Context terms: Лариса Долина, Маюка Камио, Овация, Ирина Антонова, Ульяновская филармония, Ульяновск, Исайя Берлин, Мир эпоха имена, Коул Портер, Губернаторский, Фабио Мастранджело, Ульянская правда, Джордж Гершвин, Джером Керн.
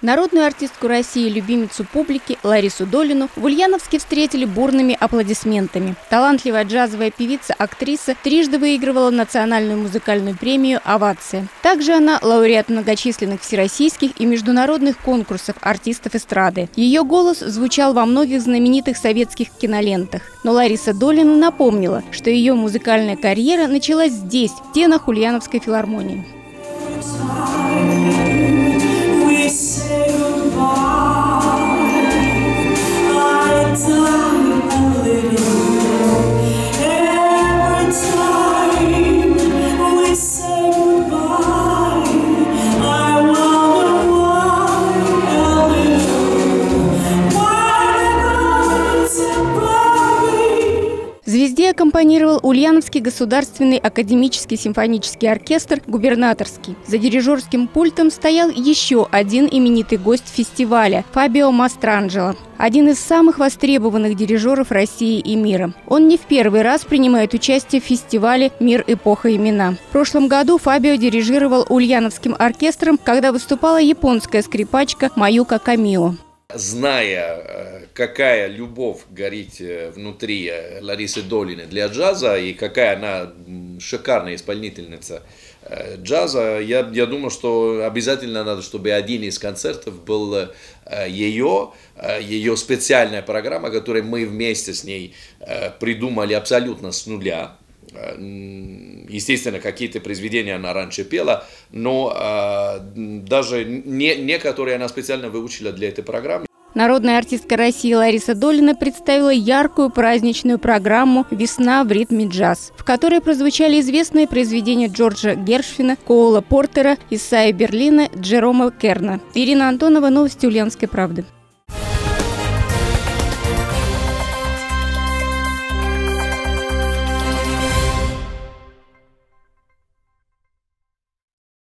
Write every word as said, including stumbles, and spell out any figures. Народную артистку России, любимицу публики Ларису Долину в Ульяновске встретили бурными аплодисментами. Талантливая джазовая певица, актриса, трижды выигрывала национальную музыкальную премию «Овация». Также она лауреат многочисленных всероссийских и международных конкурсов артистов эстрады. Ее голос звучал во многих знаменитых советских кинолентах. Но Лариса Долина напомнила, что ее музыкальная карьера началась здесь, в стенах Ульяновской филармонии. Звезде аккомпанировал Ульяновский государственный академический симфонический оркестр «Губернаторский». За дирижерским пультом стоял еще один именитый гость фестиваля – Фабио Мастранджело, один из самых востребованных дирижеров России и мира. Он не в первый раз принимает участие в фестивале «Мир эпоха имена». В прошлом году Фабио дирижировал Ульяновским оркестром, когда выступала японская скрипачка Маюка Камио. Зная, какая любовь горит внутри Ларисы Долины для джаза и какая она шикарная исполнительница джаза, я, я думаю, что обязательно надо, чтобы один из концертов был ее, ее специальная программа, которую мы вместе с ней придумали абсолютно с нуля. Естественно, какие-то произведения она раньше пела, но э, даже не, некоторые она специально выучила для этой программы. Народная артистка России Лариса Долина представила яркую праздничную программу «Весна в ритме джаз», в которой прозвучали известные произведения Джорджа Гершвина, Коула Портера, Исайи Берлина, Джерома Керна. Ирина Антонова, новости «Ульянской правды».